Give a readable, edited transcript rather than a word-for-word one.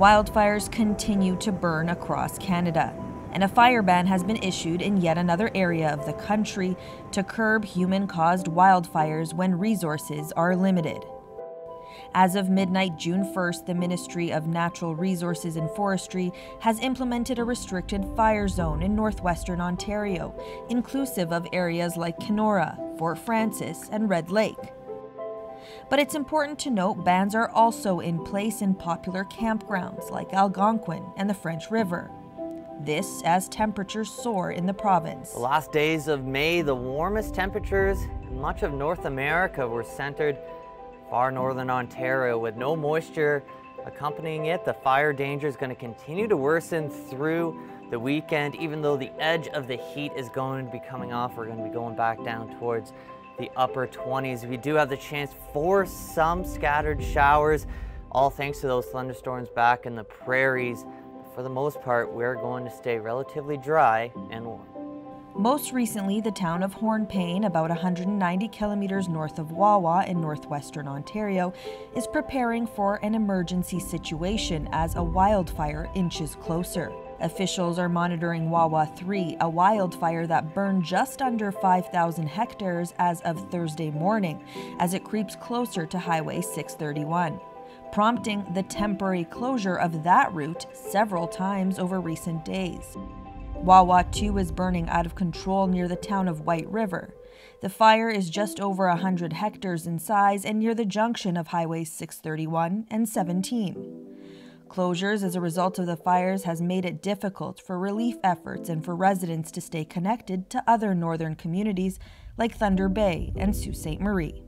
Wildfires continue to burn across Canada, and a fire ban has been issued in yet another area of the country to curb human-caused wildfires when resources are limited. As of midnight June 1st, the Ministry of Natural Resources and Forestry has implemented a restricted fire zone in northwestern Ontario, inclusive of areas like Kenora, Fort Frances, and Red Lake. But it's important to note bans are also in place in popular campgrounds like Algonquin and the French River. This as temperatures soar in the province. The last days of May, the warmest temperatures in much of North America were centered far northern Ontario. With no moisture accompanying it, the fire danger is going to continue to worsen through the weekend, even though the edge of the heat is going to be coming off. We're going to be going back down towards the upper 20s. We do have the chance for some scattered showers, all thanks to those thunderstorms back in the prairies. For the most part, we're going to stay relatively dry and warm. Most recently, the town of Hornepayne, about 190 kilometers north of Wawa in northwestern Ontario, is preparing for an emergency situation as a wildfire inches closer. Officials are monitoring Wawa 3, a wildfire that burned just under 5,000 hectares as of Thursday morning, as it creeps closer to Highway 631, prompting the temporary closure of that route several times over recent days. Wawa 2 is burning out of control near the town of White River. The fire is just over 100 hectares in size and near the junction of Highways 631 and 17. Closures as a result of the fires has made it difficult for relief efforts and for residents to stay connected to other northern communities like Thunder Bay and Sault Ste. Marie.